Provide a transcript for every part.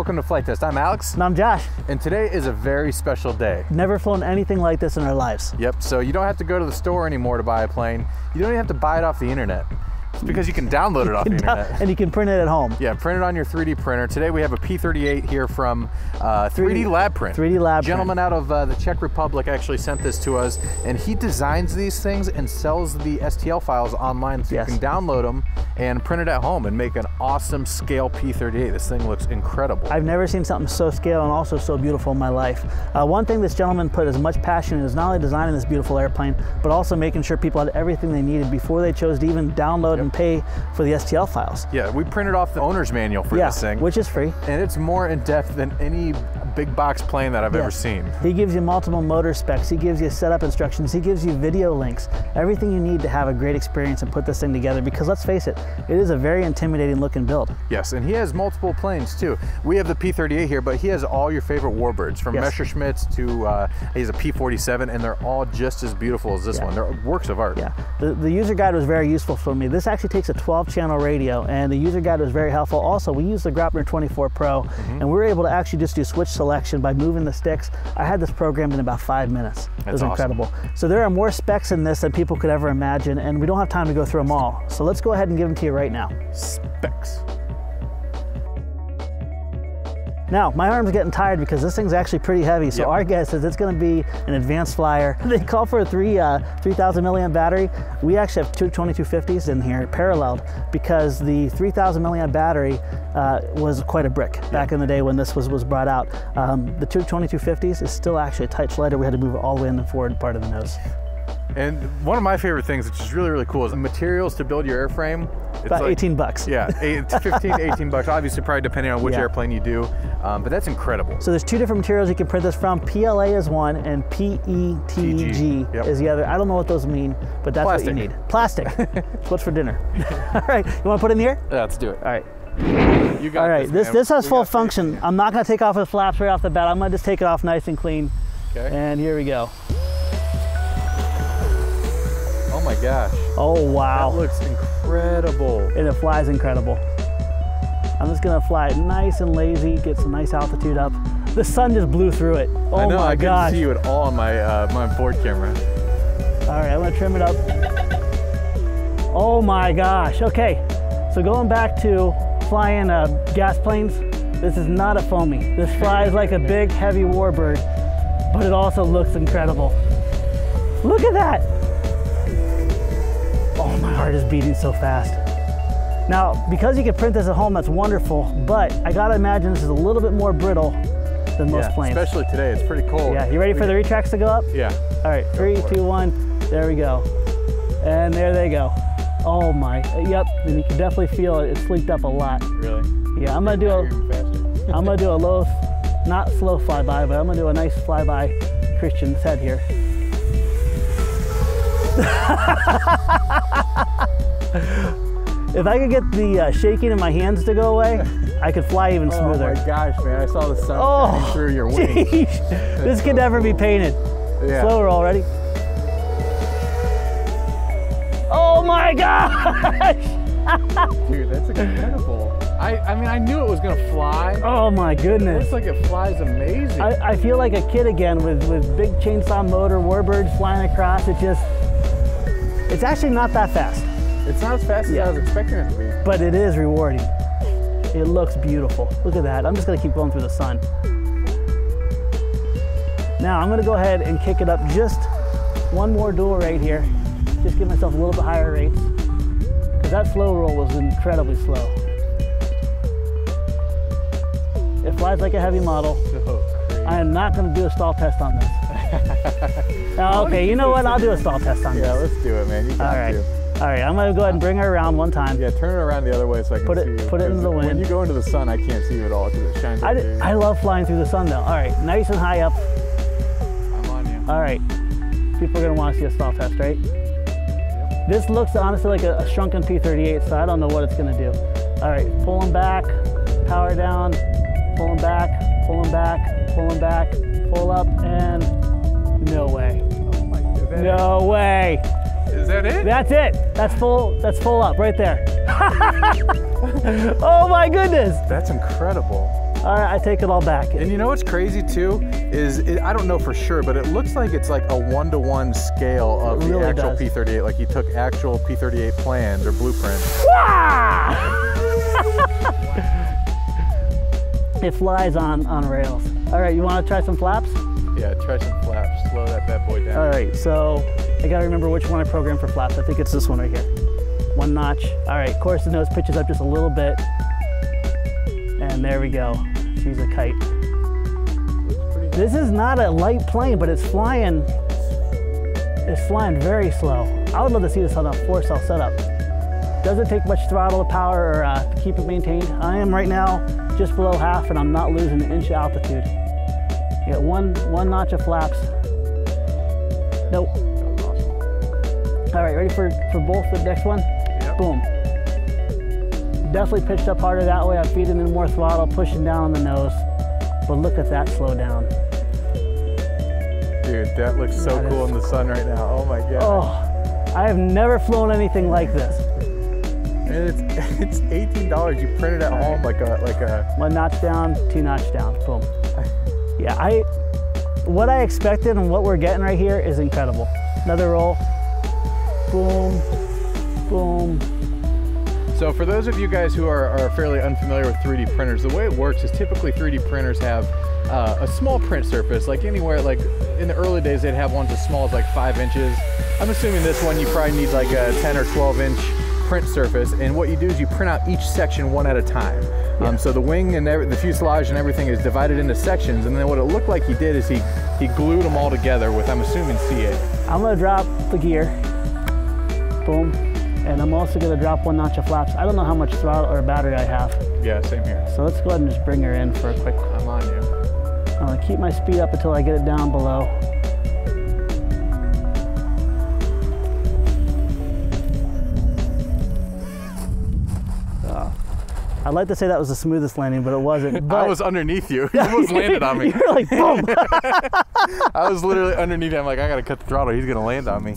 welcome to Flight Test. I'm Alex. And I'm Josh. And today is a very special day. Never flown anything like this in our lives. Yep, so you don't have to go to the store anymore to buy a plane. You don't even have to buy it off the internet. It's because you can download it off the internet. And you can print it at home. Yeah, print it on your 3D printer. Today we have a P-38 here from 3D Lab Print. 3D Lab Print. Gentleman out of the Czech Republic actually sent this to us, and he designs these things and sells the STL files online, so you can download them and print it at home and make an awesome scale P-38. This thing looks incredible. I've never seen something so scale and also so beautiful in my life. One thing this gentleman put as much passion in is not only designing this beautiful airplane, but also making sure people had everything they needed before they chose to even download and pay for the STL files. Yeah, we printed off the owner's manual for this thing. Which is free. And it's more in depth than any big box plane that I've ever seen. He gives you multiple motor specs, he gives you setup instructions, he gives you video links, everything you need to have a great experience and put this thing together, because let's face it, it is a very intimidating looking build. Yes, and he has multiple planes too. We have the P-38 here, but he has all your favorite warbirds, from Messerschmitts to, he has a P-47, and they're all just as beautiful as this one. They're works of art. Yeah, the user guide was very useful for me. This actually takes a 12-channel radio, and the user guide was very helpful. Also, we used the Grappner 24 Pro, and we were able to actually just do switch selection by moving the sticks. I had this programmed in about 5 minutes. It was incredible. So there are more specs in this than people could ever imagine, and we don't have time to go through them all. So let's go ahead and give them to you right now. Specs. Now, my arm's getting tired because this thing's actually pretty heavy, so our guess is it's gonna be an advanced flyer. They call for a 3,000 milliamp battery. We actually have two 2250s in here, paralleled, because the 3,000 milliamp battery was quite a brick back in the day when this was brought out. The two 2250s is still actually a tight slider. We had to move it all the way in the forward part of the nose. And one of my favorite things, which is really, really cool, is the materials to build your airframe. It's about like, 18 bucks. Yeah, 15 to 18 bucks, obviously probably depending on which airplane you do, but that's incredible. So there's two different materials you can print this from. PLA is one, and PETG is the other. I don't know what those mean, but that's what you need. Plastic. It's what's for dinner. All right, you want to put it in the air? Yeah, let's do it. All right. You got All right, this has full function. I'm not going to take off the flaps right off the bat. I'm going to just take it off nice and clean, and here we go. Oh my gosh. Oh wow. That looks incredible. And it flies incredible. I'm just gonna fly it nice and lazy, get some nice altitude up. The sun just blew through it. Oh my gosh. I know, I couldn't see you at all on my, my board camera. All right, I'm gonna trim it up. Oh my gosh, okay. So going back to flying gas planes, this is not a foamy. This flies like a big, heavy warbird, but it also looks incredible. Look at that. Oh, my heart is beating so fast. Now, because you can print this at home, that's wonderful, but I gotta imagine this is a little bit more brittle than most planes. Especially today, it's pretty cold. Yeah, you ready for the retracts to go up? Yeah. All right, three, two, one, there we go. And there they go. Oh my, yep, and you can definitely feel it, it's leaked up a lot. Really? Yeah, I'm gonna do a, I'm gonna do a low, not slow flyby, but I'm gonna do a nice flyby Christian's head here. If I could get the shaking in my hands to go away, I could fly even smoother. Oh my gosh, man, I saw the sun through your wings. This could never be painted. Yeah. Slow roll, ready? Oh my gosh! Dude, that's incredible. I mean, I knew it was gonna fly. Oh my goodness. It looks like it flies amazing. I feel like a kid again with big chainsaw motor, warbirds flying across. It just, it's actually not that fast. It's not as fast as I was expecting it to be. But it is rewarding. It looks beautiful. Look at that. I'm just gonna keep going through the sun. Now I'm gonna go ahead and kick it up just one more dual rate here. Just give myself a little bit higher rates. Because that slow roll was incredibly slow. It flies like a heavy model. So I am not gonna do a stall test on this. Okay, you know what? I'll do a stall test on this. Yeah, let's do it, man. You got to. All right, I'm going to go ahead and bring her around one time. Yeah, turn it around the other way so I can see you. Put it in the wind. When you go into the sun, I can't see you at all because it shines. I love flying through the sun, though. All right, nice and high up. I'm on you. All right. People are going to want to see a stall test, right? Yep. This looks honestly like a shrunken P-38, so I don't know what it's going to do. All right, pull them back, power down, pull them back, pull them back, pull them back, pull up, and... No way. Oh my goodness. No way. Is that it? That's it. That's full up right there. Oh my goodness. That's incredible. I take it all back. And you know what's crazy too is I don't know for sure, but it looks like it's like a 1-to-1 scale of the actual P-38. Like you took actual P-38 plans or blueprints. It flies on rails. All right, you want to try some flaps? Yeah, try some flaps. Slow that bad boy down. All right, so I got to remember which one I programmed for flaps. I think it's this one right here. One notch. All right, of course the nose pitches up just a little bit. And there we go. She's a kite. This is not a light plane, but it's flying. It's flying very slow. I would love to see this on a 4-cell setup. Doesn't take much throttle power or to keep it maintained. I am right now just below half, and I'm not losing an inch of altitude. You got one notch of flaps. Nope. All right, ready for both the next one? Yep. Boom. Definitely pitched up harder that way. I'm feeding in more throttle, pushing down on the nose. But look at that slow down. Dude, that looks so cool in the sun right now. Oh my God. Oh, I have never flown anything like this. And it's $18. You print it at home like a one notch down, two notch down. Boom. Yeah, what I expected and what we're getting right here is incredible. Another roll. Boom. Boom. So for those of you guys who are fairly unfamiliar with 3D printers, the way it works is typically 3D printers have a small print surface, like anywhere, like in the early days, they'd have ones as small as like 5 inches. I'm assuming this one, you probably need like a 10 or 12 inch print surface. And what you do is you print out each section one at a time. Yeah. So the wing and the fuselage and everything is divided into sections. And then what it looked like he did is he glued them all together with, I'm assuming, CA. I'm gonna drop the gear, boom. And I'm also gonna drop one notch of flaps. I don't know how much throttle or battery I have. Yeah, same here. So let's go ahead and just bring her in for a quick. I'm on you. I'm gonna keep my speed up until I get it down below. I'd like to say that was the smoothest landing, but it wasn't. But I was underneath you. You almost landed on me. You were like, boom. I was literally underneath him. I'm like, I got to cut the throttle. He's going to land on me.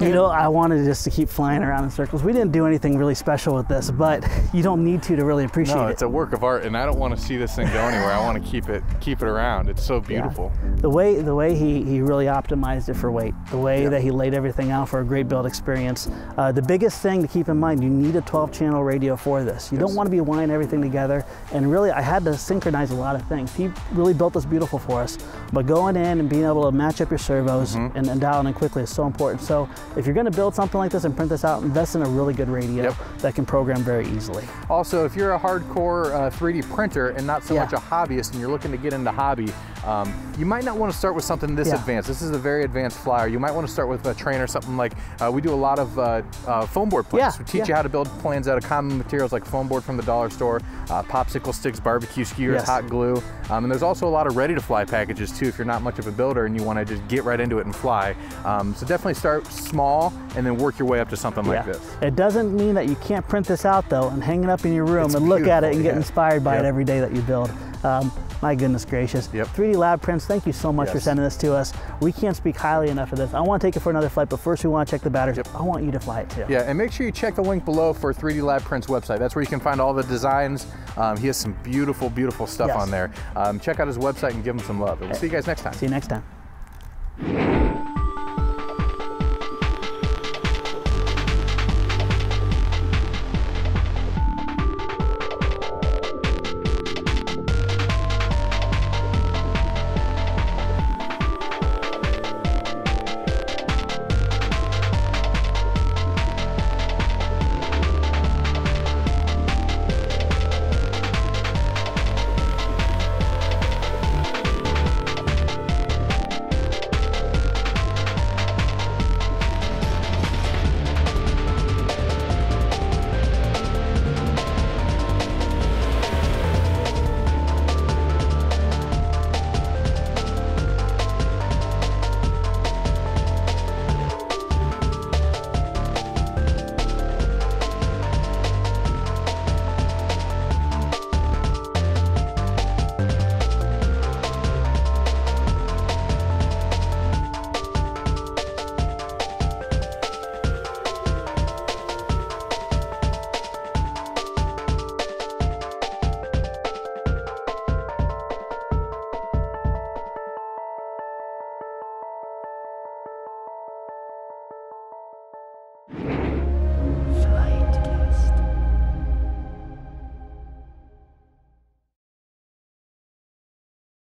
You know, I wanted just to keep flying around in circles. We didn't do anything really special with this, but you don't need to really appreciate it. No, it's a work of art, and I don't want to see this thing go anywhere. I want to keep it around. It's so beautiful. Yeah. The way he really optimized it for weight, the way that he laid everything out for a great build experience. The biggest thing to keep in mind, you need a 12-channel radio for this. You don't want to be winding everything together, and really I had to synchronize a lot of things. He really built this beautiful for us, but going in and being able to match up your servos and dialing in quickly is so important. So if you're going to build something like this and print this out, invest in a really good radio that can program very easily. Also, if you're a hardcore 3D printer and not so much a hobbyist and you're looking to get into hobby, you might not want to start with something this advanced. This is a very advanced flyer. You might want to start with a trainer, something like we do a lot of foam board plans. We teach you how to build plans out of common materials like foam board from the dollar store, popsicle sticks, barbecue skewers, hot glue, and there's also a lot of ready-to-fly packages too if you're not much of a builder and you want to just get right into it and fly. So definitely start small and then work your way up to something like this. It doesn't mean that you can't print this out though and hang it up in your room and look at it and get inspired by it every day that you build. My goodness gracious. 3D Lab Prints, thank you so much for sending this to us. We can't speak highly enough of this. I want to take it for another flight, but first we want to check the batteries. I want you to fly it too. Yeah, and make sure you check the link below for 3D Lab Prints website. That's where you can find all the designs. He has some beautiful, beautiful stuff on there. Check out his website and give him some love. And we'll see you guys next time. See you next time.